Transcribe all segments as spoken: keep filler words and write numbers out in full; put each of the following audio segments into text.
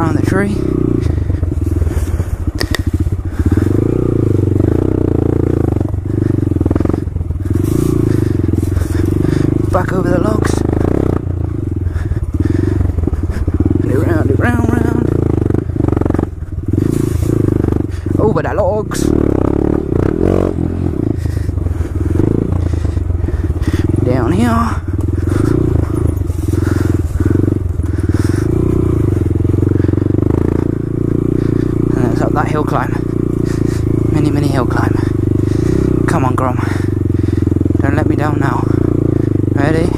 around the tree. Back over the logs. And around, around, round. Over the logs. Down here. That hill climb, mini mini hill climb. Come on, Grom, don't let me down now. Ready?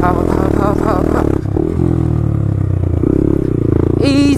Power, power, power, power, power. Easy.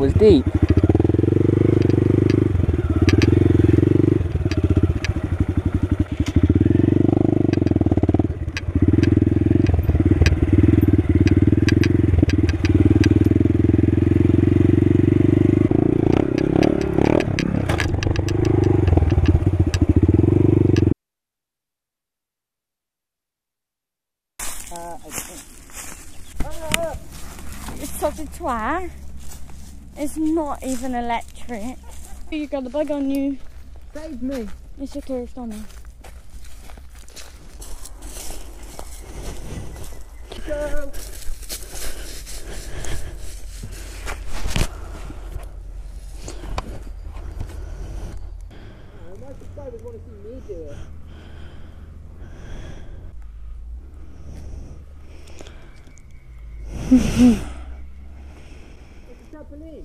Was deep. software is not even electric. You got a bug on you. Save me. It's a clear stomach. Go. It's a Japanese.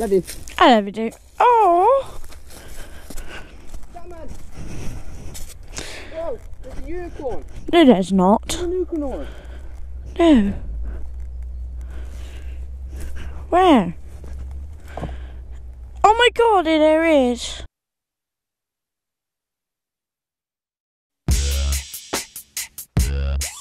Love you. I love you too. Oh. Come on. Oh, it's a unicorn. No, there's not. It's a unicorn. No. Where? Oh my god, there is. Yeah. Yeah.